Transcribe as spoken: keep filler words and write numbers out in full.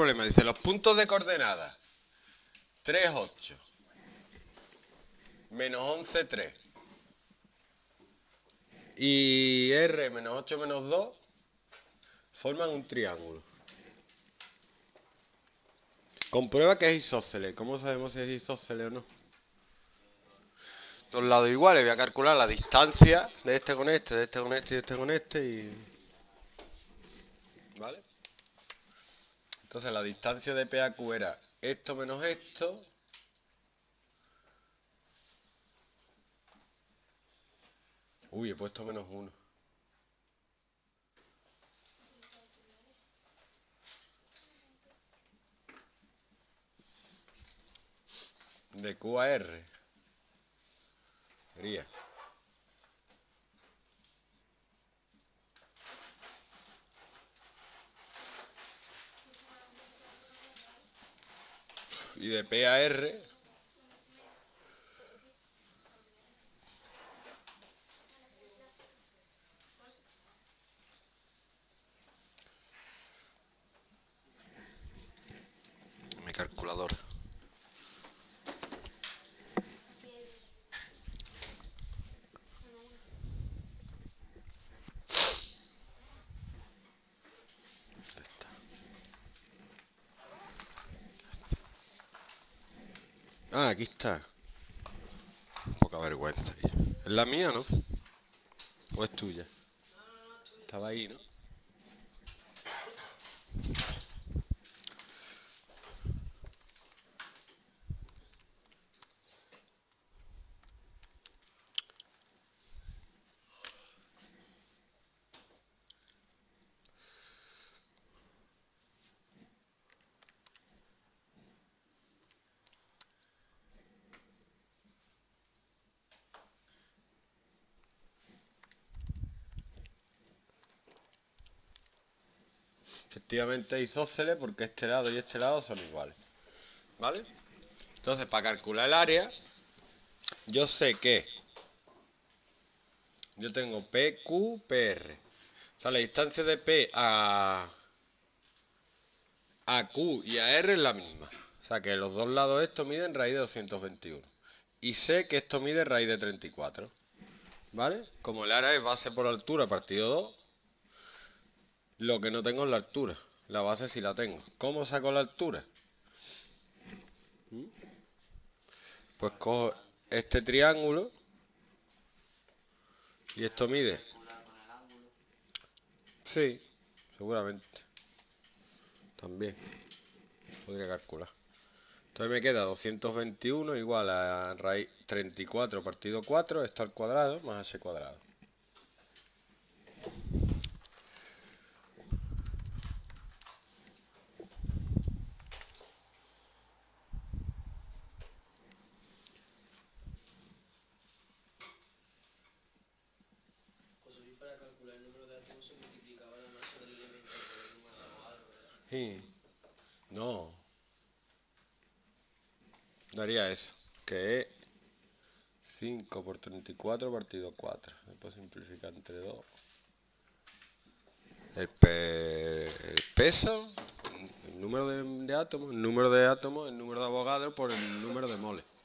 problema. Dice, los puntos de coordenada. tres, ocho. Menos once, tres. Y R menos ocho menos dos forman un triángulo. Comprueba que es isósceles. ¿Cómo sabemos si es isósceles o no? Dos lados iguales. Voy a calcular la distancia de este con este, de este con este y de este con este. Y... ¿Vale? Entonces la distancia de P a Q era esto menos esto. Uy, he puesto menos uno. De Q a R. Sería y de P a R. Mi calculadora. Ah, aquí está. Poca vergüenza. ¿Es la mía, no? ¿O es tuya? Estaba ahí, ¿no? Efectivamente isósceles porque este lado y este lado son iguales, ¿vale? Entonces, para calcular el área, yo sé que yo tengo P Q P R. O sea, la distancia de P a, a Q y a R es la misma. O sea, que los dos lados estos miden raíz de doscientos veintiuno. Y sé que esto mide raíz de treinta y cuatro, ¿vale? Como el área es base por altura partido dos, lo que no tengo es la altura. La base sí la tengo. ¿Cómo saco la altura? Pues cojo este triángulo. Y esto mide. Sí, seguramente. También. Podría calcular. Entonces me queda doscientos veintiuno igual a raíz treinta y cuatro partido cuatro. Esto al cuadrado más H cuadrado. Sí. No. Daría eso. Que es cinco por treinta y cuatro partido cuatro. Después simplificar entre dos. El, pe el peso, el número de, de átomos, el número de átomos, el número de Avogadro por el número de moles.